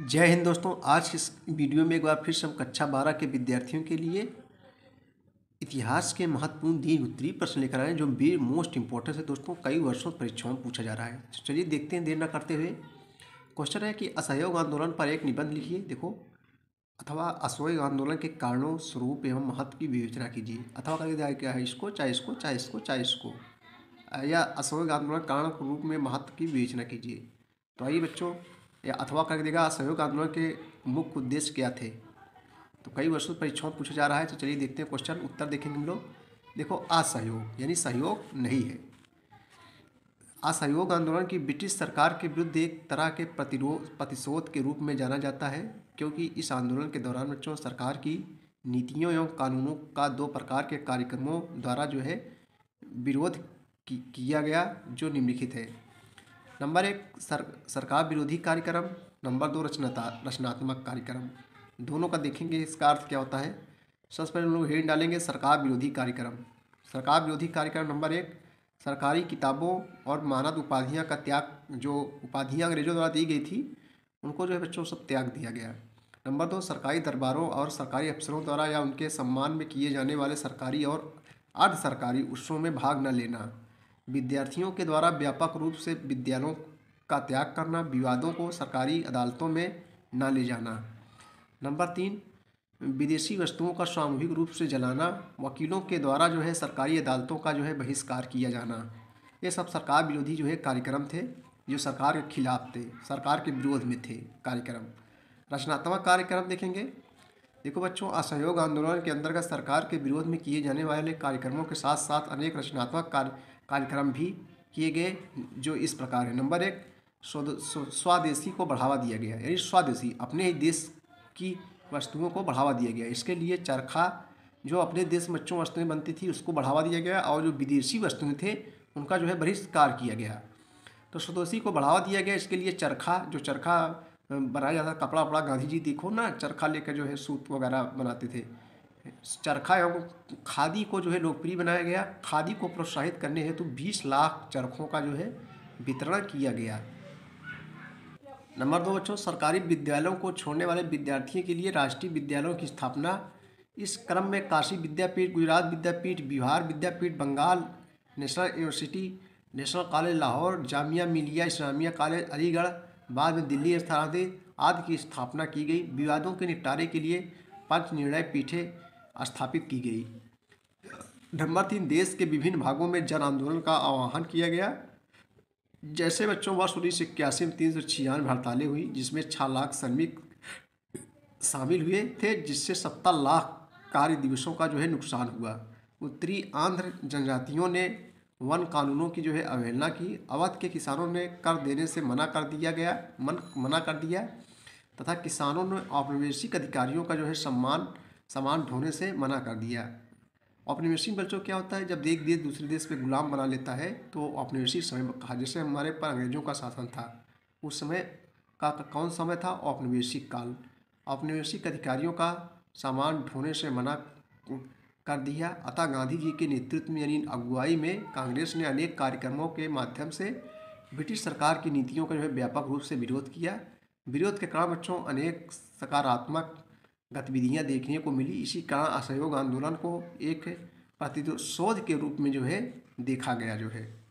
जय हिंद दोस्तों, आज इस वीडियो में एक बार फिर से हम कक्षा 12 के विद्यार्थियों के लिए इतिहास के महत्वपूर्ण 3 प्रश्न लेकर आए हैं जो भी मोस्ट इंपॉर्टेंट है दोस्तों, कई वर्षों परीक्षाओं में पूछा जा रहा है। चलिए देखते हैं, देर न करते हुए। क्वेश्चन है कि असहयोग आंदोलन पर एक निबंध लिखिए। देखो, अथवा असहयोग आंदोलन के कारणों, स्वरूप एवं महत्व की विवेचना कीजिए। अथवा करके क्या है, इसको चाहे इसको चाहे इसको चाहे इसको, या असहयोग आंदोलन कारण रूप में महत्व की विवेचना कीजिए। तो आइए बच्चों, या अथवा करके देगा असहयोग आंदोलन के मुख्य उद्देश्य क्या थे। तो कई वर्षों परीक्षाओं पूछा जा रहा है। तो चलिए देखते हैं, क्वेश्चन उत्तर देखेंगे हम लोग। देखो, असहयोग यानी सहयोग नहीं है। असहयोग आंदोलन की ब्रिटिश सरकार के विरुद्ध एक तरह के प्रतिशोध के रूप में जाना जाता है, क्योंकि इस आंदोलन के दौरान बच्चों सरकार की नीतियों एवं कानूनों का 2 प्रकार के कार्यक्रमों द्वारा जो है विरोध किया गया, जो निम्नलिखित है। नंबर 1 सरकार विरोधी कार्यक्रम, नंबर 2 रचनात्मक कार्यक्रम। दोनों का देखेंगे इसका अर्थ क्या होता है। सबसे पहले हम लोग हेड डालेंगे सरकार विरोधी कार्यक्रम। सरकार विरोधी कार्यक्रम नंबर 1 सरकारी किताबों और मानद उपाधियां का त्याग, जो उपाधियां अंग्रेजों द्वारा दी गई थी उनको जो है बच्चों सब त्याग दिया गया। नंबर 2 सरकारी दरबारों और सरकारी अफसरों द्वारा या उनके सम्मान में किए जाने वाले सरकारी और अर्ध सरकारी उत्सवों में भाग न लेना। विद्यार्थियों के द्वारा व्यापक रूप से विद्यालयों का त्याग करना, विवादों को सरकारी अदालतों में ना ले जाना। नंबर 3 विदेशी वस्तुओं का सामूहिक रूप से जलाना, वकीलों के द्वारा जो है सरकारी अदालतों का जो है बहिष्कार किया जाना। ये सब सरकार विरोधी जो है कार्यक्रम थे, जो सरकार के खिलाफ थे, सरकार के विरोध में थे कार्यक्रम। रचनात्मक कार्यक्रम देखेंगे। देखो बच्चों, असहयोग आंदोलन के अंतर्गत सरकार के विरोध में किए जाने वाले कार्यक्रमों के साथ साथ अनेक रचनात्मक कार्यक्रम भी किए गए, जो इस प्रकार है। नंबर 1 स्वदेशी को बढ़ावा दिया गया, यानी स्वदेशी अपने ही देश की वस्तुओं को बढ़ावा दिया गया। इसके लिए चरखा जो अपने देश में बच्चों वस्तुएँ बनती थी उसको बढ़ावा दिया गया, और जो विदेशी वस्तुएँ थे उनका जो है बहिष्कार किया गया। तो स्वदेशी को बढ़ावा दिया गया, इसके लिए चरखा, जो चरखा बनाया जाता कपड़ा वपड़ा, गांधी जी देखो ना चरखा लेकर जो है सूत वगैरह बनाते थे। चरखा एवं खादी को जो है लोकप्रिय बनाया गया। खादी को प्रोत्साहित करने हेतु 20 लाख चरखों का जो है वितरण किया गया। नंबर 2 बच्चों सरकारी विद्यालयों को छोड़ने वाले विद्यार्थियों के लिए राष्ट्रीय विद्यालयों की स्थापना। इस क्रम में काशी विद्यापीठ, गुजरात विद्यापीठ, बिहार विद्यापीठ, Bengal national university, national college Lahore, Jamia Millia Islamia college Aligarh, बाद में दिल्ली स्थानांतरित आदि की स्थापना की गई। विवादों के निपटारे के लिए 5 निर्णय पीठें स्थापित की गई। नंबर 3 देश के विभिन्न भागों में जन आंदोलन का आह्वान किया गया। जैसे बच्चों वर्ष 1981 में 396 हड़तालें हुई, जिसमें 6 लाख श्रमिक शामिल हुए थे, जिससे 70 लाख कार्य दिवसों का जो है नुकसान हुआ। उत्तरी आंध्र जनजातियों ने वन कानूनों की जो है अवहेलना की। अवध के किसानों ने कर देने से मना कर दिया तथा किसानों ने औपनिवेशिक अधिकारियों का जो है सामान ढोने से मना कर दिया। औपनिवेशिक बच्चों क्या होता है, जब एक देश दूसरे देश पे गुलाम बना लेता है तो औपनिवेशिक समय कहा। जैसे हमारे पर अंग्रेजों का शासन था, उस समय का कौन समय था, औपनिवेशिक काल। औपनिवेशिक अधिकारियों का सामान ढोने से मना कर दिया। अतः गांधी जी के नेतृत्व में यानी अगुवाई में कांग्रेस ने अनेक कार्यक्रमों के माध्यम से ब्रिटिश सरकार की नीतियों का जो है व्यापक रूप से विरोध किया। विरोध के कारण बच्चों अनेक सकारात्मक गतिविधियां देखने को मिली। इसी कारण असहयोग आंदोलन को एक प्रतिशोध के रूप में जो है देखा गया जो है।